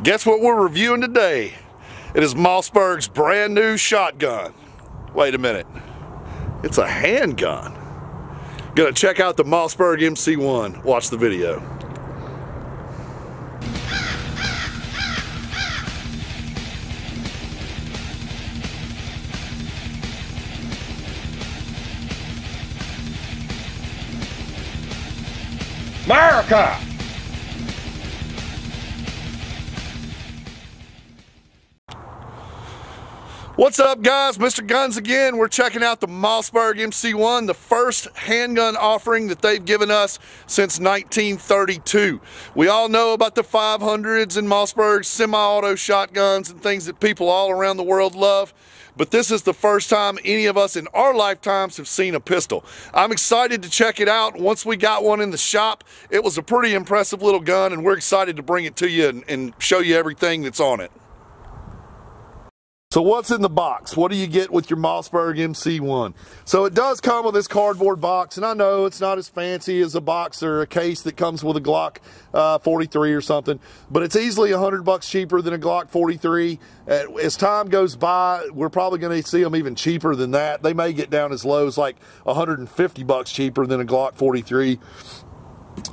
Guess what we're reviewing today? It is Mossberg's brand new shotgun. Wait a minute, it's a handgun. Gonna check out the Mossberg MC1. Watch the video. America! What's up, guys? Mr. Guns again. We're checking out the Mossberg MC1, the first handgun offering that they've given us since 1932. We all know about the 500s and Mossberg semi-auto shotguns and things that people all around the world love. But this is the first time any of us in our lifetimes have seen a pistol. I'm excited to check it out. Once we got one in the shop, it was a pretty impressive little gun, and we're excited to bring it to you and show you everything that's on it. So what's in the box? What do you get with your Mossberg MC1? So it does come with this cardboard box, and I know it's not as fancy as a box or a case that comes with a Glock 43 or something, but it's easily $100 cheaper than a Glock 43. As time goes by, we're probably going to see them even cheaper than that. They may get down as low as like $150 cheaper than a Glock 43.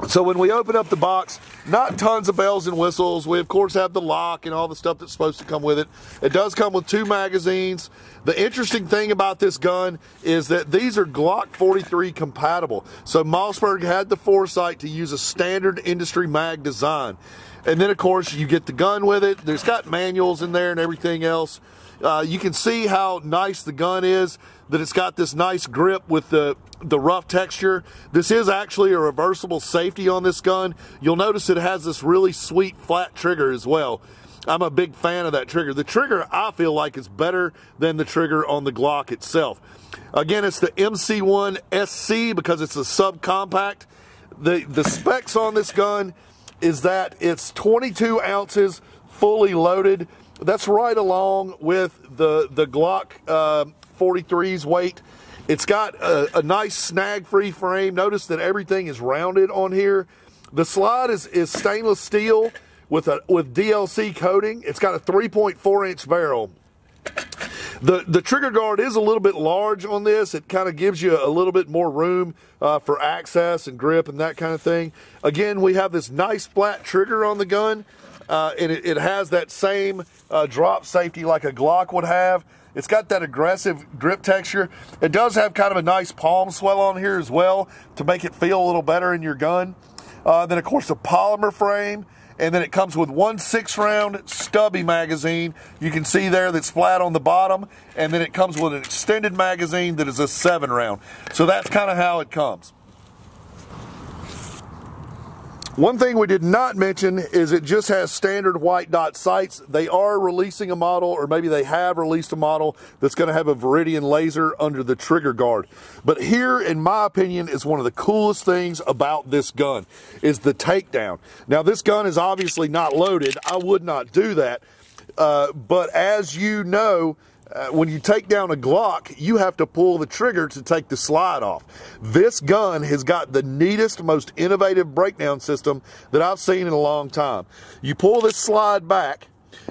So when we open up the box, not tons of bells and whistles. We, of course, have the lock and all the stuff that's supposed to come with it. It does come with two magazines. The interesting thing about this gun is that these are Glock 43 compatible. So Mossberg had the foresight to use a standard industry mag design. And then, of course, you get the gun with it. There's got manuals in there and everything else. You can see how nice the gun is, that it's got this nice grip with the rough texture. This is actually a reversible safety on this gun. You'll notice it has this really sweet flat trigger as well. I'm a big fan of that trigger. The trigger, I feel like, is better than the trigger on the Glock itself. Again, it's the MC1SC because it's a subcompact. The specs on this gun is that it's 22 ounces fully loaded. That's right along with the Glock 43's weight. It's got a nice snag-free frame. Notice that everything is rounded on here. The slide is stainless steel with DLC coating. It's got a 3.4-inch barrel. The trigger guard is a little bit large on this. It kind of gives you a little bit more room for access and grip and that kind of thing. Again, we have this nice flat trigger on the gun. And it has that same drop safety like a Glock would have. It's got that aggressive grip texture. It does have kind of a nice palm swell on here as well to make it feel a little better in your gun. Then, of course, a polymer frame. And then it comes with 1 6-round stubby magazine. You can see there that's flat on the bottom. And then it comes with an extended magazine that is a 7-round. So that's kind of how it comes. One thing we did not mention is it just has standard white dot sights. They are releasing a model, or maybe they have released a model, that's going to have a Viridian laser under the trigger guard. But here, in my opinion, is one of the coolest things about this gun, is the takedown. Now, this gun is obviously not loaded. I would not do that. But as you know, when you take down a Glock, you have to pull the trigger to take the slide off. This gun has got the neatest, most innovative breakdown system that I've seen in a long time. You pull this slide back,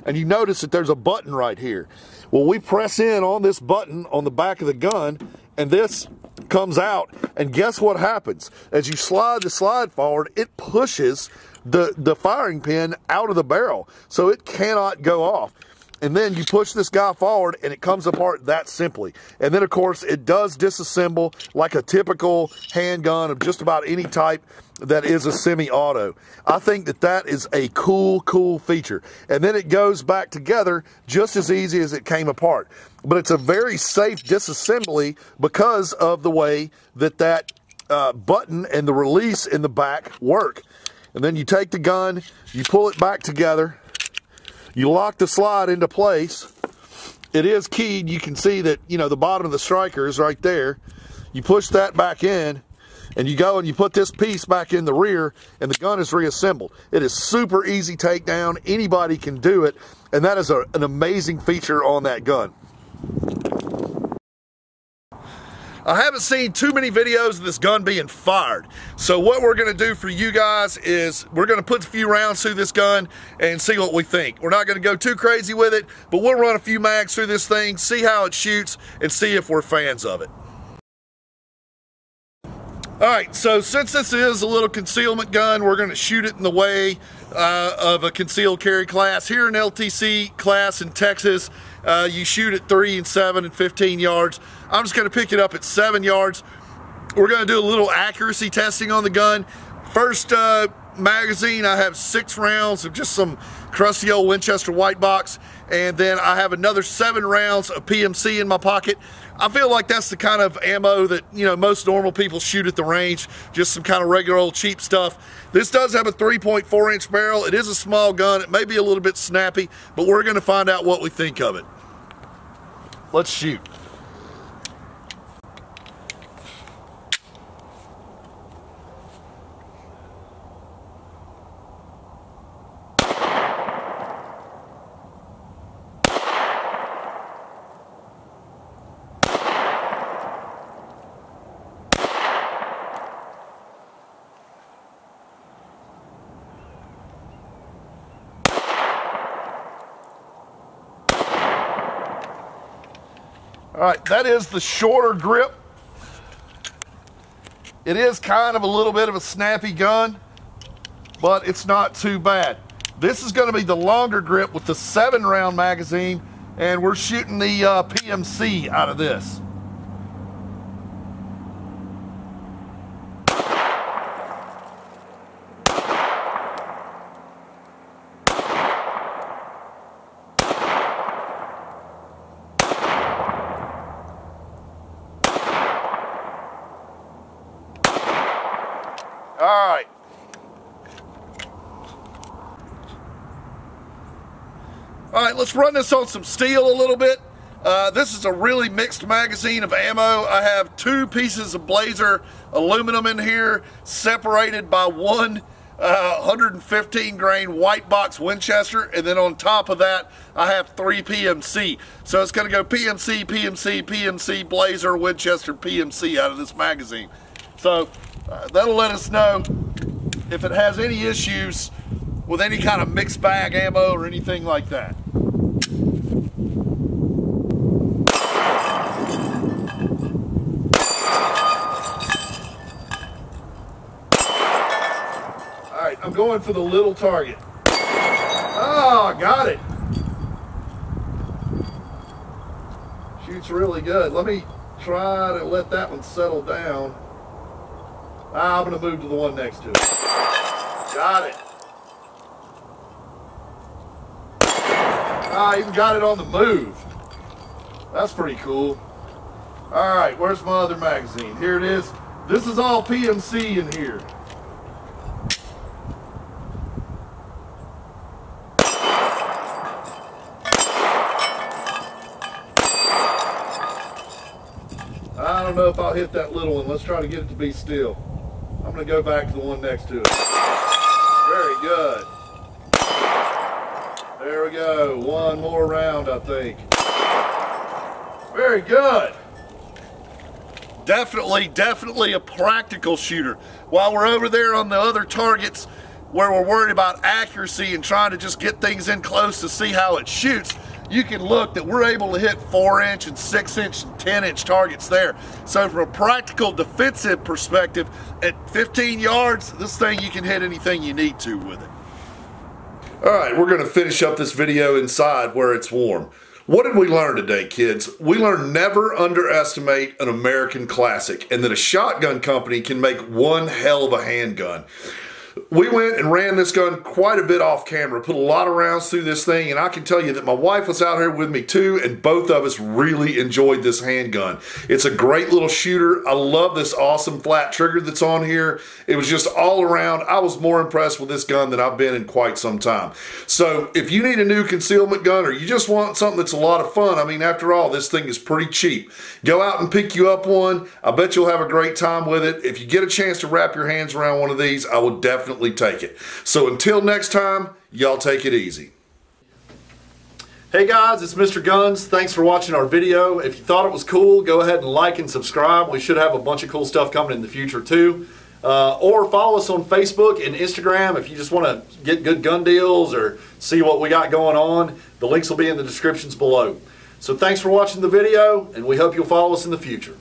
and you notice that there's a button right here. Well, we press in on this button on the back of the gun, and this comes out, and guess what happens? As you slide the slide forward, it pushes the firing pin out of the barrel, so it cannot go off. And then you push this guy forward, and it comes apart that simply. And then, of course, it does disassemble like a typical handgun of just about any type that is a semi-auto. I think that that is a cool, cool feature. And then it goes back together just as easy as it came apart. But it's a very safe disassembly because of the way that that button and the release in the back work. And then you take the gun, you pull it back together, you lock the slide into place. It is keyed. You can see that, you know, the bottom of the striker is right there. You push that back in, and you go and you put this piece back in the rear, and the gun is reassembled. It is super easy takedown. Anybody can do it, and that is an amazing feature on that gun. I haven't seen too many videos of this gun being fired. So what we're gonna do for you guys is we're gonna put a few rounds through this gun and see what we think. We're not gonna go too crazy with it, but we'll run a few mags through this thing, see how it shoots, and see if we're fans of it. Alright, so since this is a little concealment gun, we're going to shoot it in the way of a concealed carry class. Here in LTC class in Texas, you shoot at 3 and 7 and 15 yards. I'm just going to pick it up at 7 yards. We're going to do a little accuracy testing on the gun. First magazine, I have 6 rounds of just some crusty old Winchester white box, and then I have another 7 rounds of PMC in my pocket. I feel like that's the kind of ammo that, you know, most normal people shoot at the range, just some kind of regular old cheap stuff. This does have a 3.4 inch barrel. It is a small gun. It may be a little bit snappy, but we're going to find out what we think of it. Let's shoot. Alright, that is the shorter grip. It is kind of a little bit of a snappy gun, but it's not too bad. This is going to be the longer grip with the 7-round magazine, and we're shooting the PMC out of this. Alright, let's run this on some steel a little bit. This is a really mixed magazine of ammo. I have 2 pieces of Blazer aluminum in here, separated by one 115 grain white box Winchester, and then on top of that I have 3 PMC. So it's going to go PMC, PMC, PMC, Blazer, Winchester, PMC out of this magazine. So that'll let us know if it has any issues with any kind of mixed bag ammo or anything like that. Alright, I'm going for the little target. Oh, got it! Shoots really good. Let me try to let that one settle down. I'm going to move to the one next to it. Got it. I even got it on the move. That's pretty cool. All right, where's my other magazine? Here it is. This is all PMC in here. I don't know if I'll hit that little one. Let's try to get it to be still. I'm going to go back to the one next to it. Very good. There we go. One more round, I think. Very good. Definitely a practical shooter. While we're over there on the other targets where we're worried about accuracy and trying to just get things in close to see how it shoots, you can look that we're able to hit 4-inch and 6-inch and 10-inch targets there. So from a practical defensive perspective, at 15 yards, this thing, you can hit anything you need to with it. All right, we're going to finish up this video inside where it's warm. What did we learn today, kids? We learned never underestimate an American classic, and that a shotgun company can make one hell of a handgun. We went and ran this gun quite a bit off camera, put a lot of rounds through this thing, and I can tell you that my wife was out here with me too, and both of us really enjoyed this handgun. It's a great little shooter. I love this awesome flat trigger that's on here. It was just all around. I was more impressed with this gun than I've been in quite some time. So if you need a new concealment gun, or you just want something that's a lot of fun, I mean, after all, this thing is pretty cheap. Go out and pick you up one. I bet you'll have a great time with it. If you get a chance to wrap your hands around one of these, I will definitely take it. So until next time, y'all take it easy. Hey guys, it's Mr. Guns. Thanks for watching our video. If you thought it was cool, go ahead and like and subscribe. We should have a bunch of cool stuff coming in the future too. Or follow us on Facebook and Instagram if you just want to get good gun deals or see what we got going on. The links will be in the descriptions below. So thanks for watching the video, and we hope you'll follow us in the future.